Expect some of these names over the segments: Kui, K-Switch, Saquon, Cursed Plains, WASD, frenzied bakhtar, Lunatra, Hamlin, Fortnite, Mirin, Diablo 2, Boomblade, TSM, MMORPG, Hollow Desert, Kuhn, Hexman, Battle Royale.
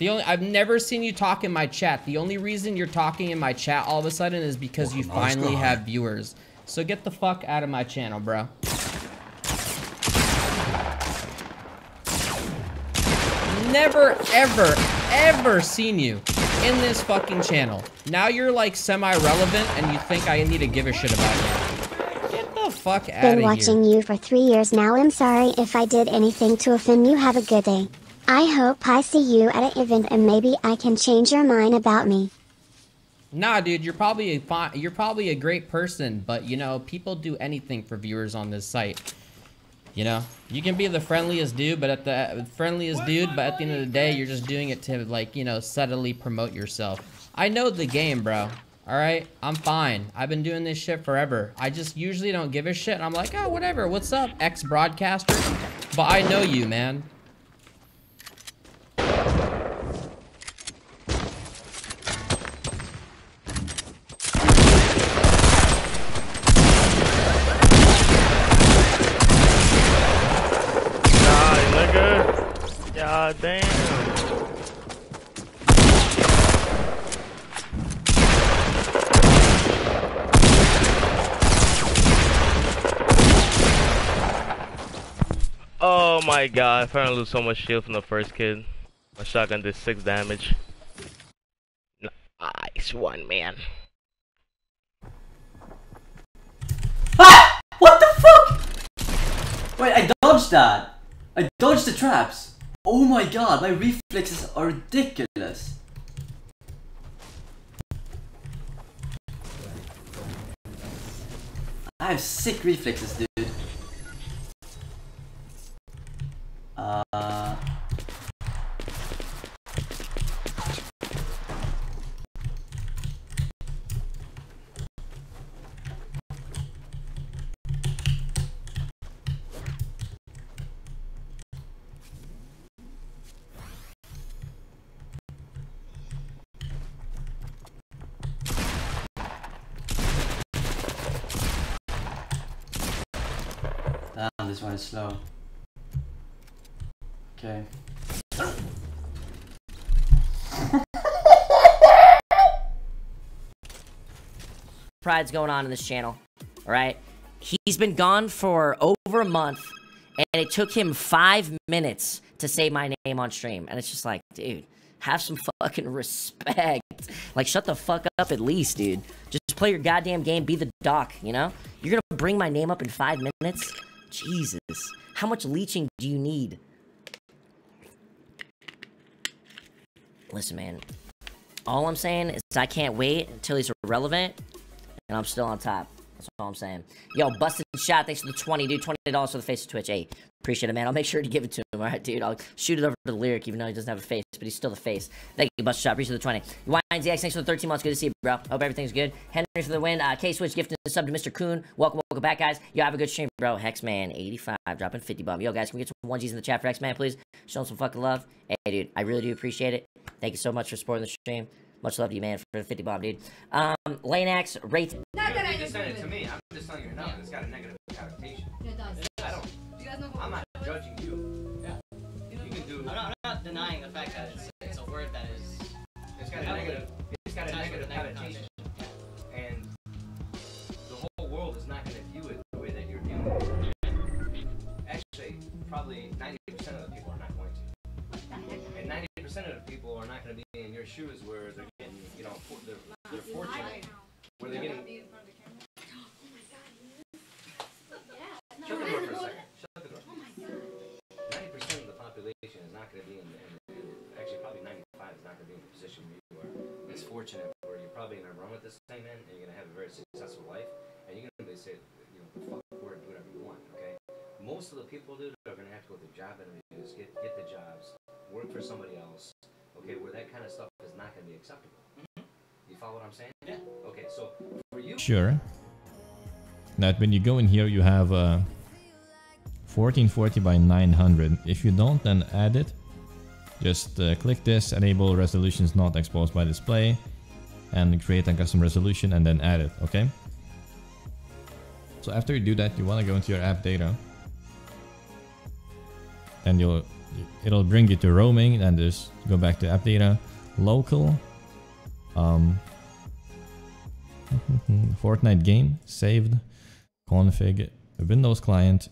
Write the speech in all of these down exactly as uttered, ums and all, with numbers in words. The only I've never seen you talk in my chat. The only reason you're talking in my chat all of a sudden is because oh, you finally God. have viewers. So get the fuck out of my channel, bro. Never, ever, ever seen you in this fucking channel. Now you're like semi-relevant and you think I need to give a shit about you. Get the fuck out of here. Been watching you for three years now. I'm sorry if I did anything to offend you. Have a good day. I hope I see you at an event and maybe I can change your mind about me. Nah, dude, you're probably a fine, you're probably a great person, but you know, people do anything for viewers on this site. You know, you can be the friendliest dude, but at the friendliest dude, but at the end of the day, you're just doing it to like, you know, subtly promote yourself. I know the game, bro. All right, I'm fine. I've been doing this shit forever. I just usually don't give a shit. And I'm like, oh, whatever. What's up, ex-broadcaster? But I know you, man. God damn. Oh my god, I finally lose so much shield from the first kid. My shotgun did six damage. Nice one, man. Ah! What the fuck? Wait, I dodged that. I dodged the traps. Oh my god, my reflexes are ridiculous. I have sick reflexes, dude. Uh... This one is slow. Okay. Pride's going on in this channel, all right? He's been gone for over a month, and it took him five minutes to say my name on stream. And it's just like, dude, have some fucking respect. Like, shut the fuck up at least, dude. Just play your goddamn game, be the doc, you know? You're gonna bring my name up in five minutes? Jesus, how much leeching do you need? Listen, man, all I'm saying is I can't wait until he's irrelevant, and I'm still on top. That's all I'm saying. Yo, busted shot, thanks for the twenty, dude. twenty dollars for the face of Twitch. Hey, appreciate it, man. I'll make sure to give it to him, all right, dude? I'll shoot it over to the lyric, even though he doesn't have a face, but he's still the face. Thank you, busted shot. Appreciate the twenty. Y N Z X, thanks for the thirteen months. Good to see you, bro. Hope everything's good. Henry for the win. Uh, K-Switch gifted a sub to Mister Kuhn. Welcome, welcome back, guys. Yo, have a good stream, bro. Hexman, eighty-five, dropping fifty bomb. Yo, guys, can we get some onesies in the chat for Hexman, please? Show him some fucking love. Hey, dude, I really do appreciate it. Thank you so much for supporting the stream. Much love to you, man, for the fifty bomb, dude. Um, Lanax, rate. Not that I just said it to me. I'm just telling you, no, yeah. It's got a negative connotation. It does. I don't. You guys know what I'm not judging you. Yeah. You, know, you can do. I'm not, I'm not denying the fact that it's, it's a word that is. It's got a negative. It's got a negative connotation. And the whole world is not going to view it the way that you're dealing with it. Actually, probably ninety percent of the people are not going to. And ninety percent of the people are not going to be in your shoes where they're getting, you know, they're, they're fortunate. Where they're getting. Shut the door for a second. Shut the door. ninety percent of the population is not going to be in the, actually probably ninety-five is not going to be in the position where you are misfortunate, where you're probably going to run with this thing, man, and you're going to have a very successful life, and you're going to say, you know, fuck the word, do whatever you want, okay? Most of the people do are going to have to go to job interviews, get, get the jobs, work for somebody else, okay, where that kind of stuff is not going to be acceptable. You follow what I'm saying? Yeah. Okay, so for you... Sure. That when you go in here, you have a fourteen forty by nine hundred. If you don't, then add it. Just uh, click this, enable resolutions not exposed by display, and create a custom resolution, and then add it. Okay. So after you do that, you want to go into your app data, and you'll it'll bring you to roaming, and just go back to app data, local, um, Fortnite game, saved, config, Windows client,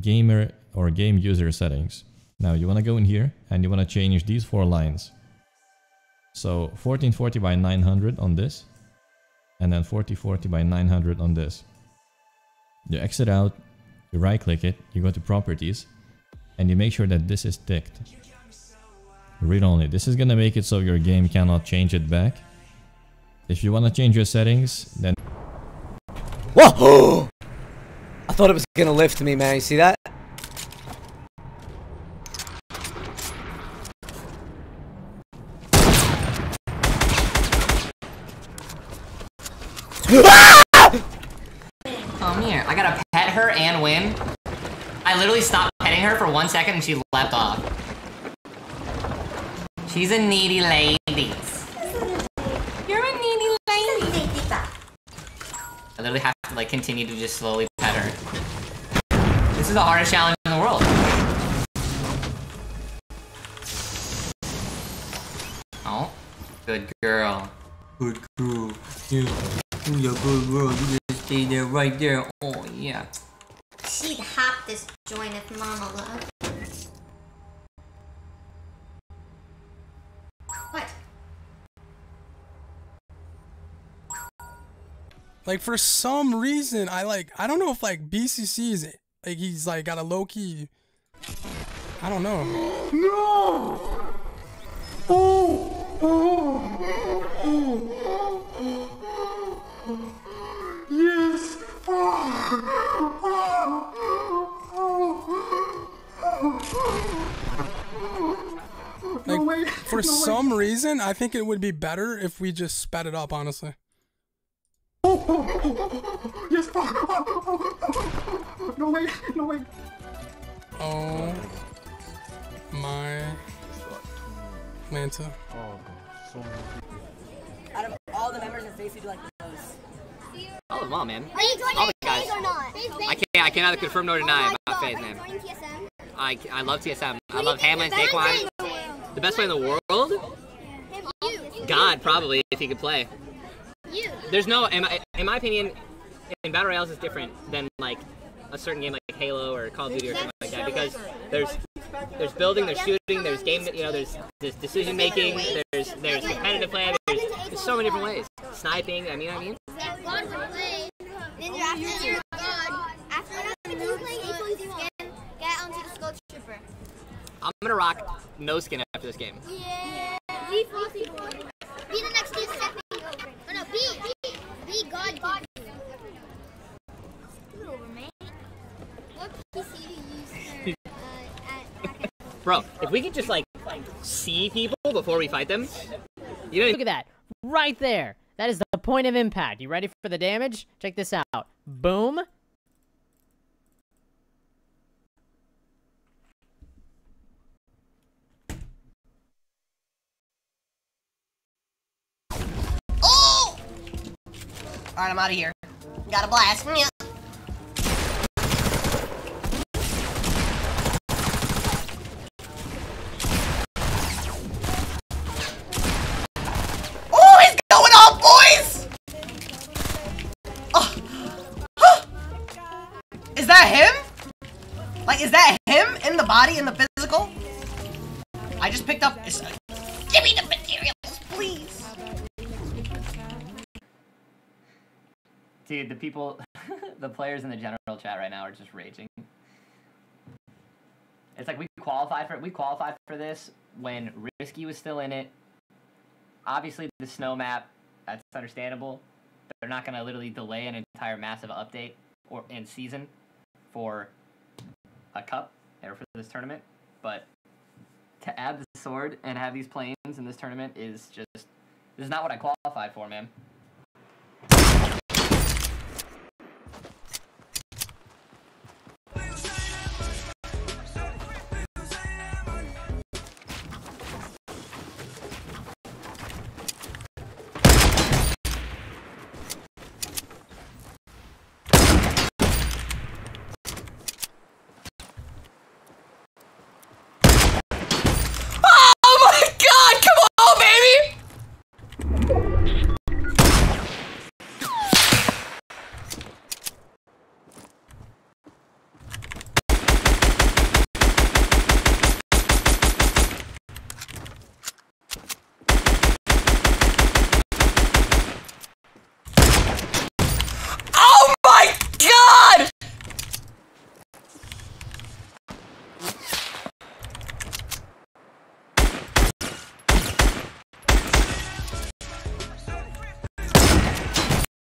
gamer or game user settings. Now you want to go in here and you want to change these four lines. So fourteen forty by nine hundred on this, and then forty forty by nine hundred on this. You exit out, you right click it, you go to properties, and you make sure that this is ticked. Read only. This is gonna make it so your game cannot change it back. If you wanna change your settings, then... Whoa! I thought it was gonna lift me, man. You see that? Come here. I gotta pet her and win. I literally stopped petting her for one second and she leapt off. She's a needy lady. You're a needy lady. I literally have to like continue to just slowly pet her. This is the hardest challenge in the world. Oh, good girl. Good girl. Yeah. Yeah, good girl. You just stay there, right there. Oh, yeah. She'd hop this joint if Mama loved. What? Like, for some reason, I like, I don't know if like B C C is it. Like, he's like got a low key. I don't know. No! Oh! Oh! Oh! Yes! Like, for some reason, I think it would be better if we just sped it up, honestly. Yes! No way! No way! Oh my Manta. Out of all the members, it's basically like those. All of them all, man. Are you joining Faze or not? I can't. I can either confirm nor deny oh about Faze, man. I I love T S M. I love Hamlin, Saquon. The best player in the world? God, probably, if he could play. There's no, in my, in my opinion, in Battle Royales is different than like a certain game like Halo or Call of Duty or something like that, because there's there's building, there's shooting, there's game, you know, there's there's decision making, there's there's competitive play, there's, there's so many different ways. Sniping, I mean, I mean. I'm gonna rock no skin after this game. Yeah. Be Frosty Boy. Be the next dude stepping over. Oh no, be, be, be God God. Scoot over, man. What P C do you use for, uh, at... Bro, if we could just, like, see people before we fight them, you know... Look at that. Right there. That is the point of impact. You ready for the damage? Check this out. Boom. Alright, I'm out of here. Got a blast. Yeah. Oh, he's going off, boys! Oh. Huh. Is that him? Like, is that him in the body, in the physical? I just picked up... Give me the materials, please! Dude, the people, the players in the general chat right now are just raging. It's like we qualified for we qualified for this when Risky was still in it. Obviously, the snow map, that's understandable. They're not gonna literally delay an entire massive update or in season for a cup or for this tournament. But to add the sword and have these planes in this tournament is just, this is not what I qualified for, man.